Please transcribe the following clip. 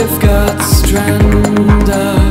you've got stranded.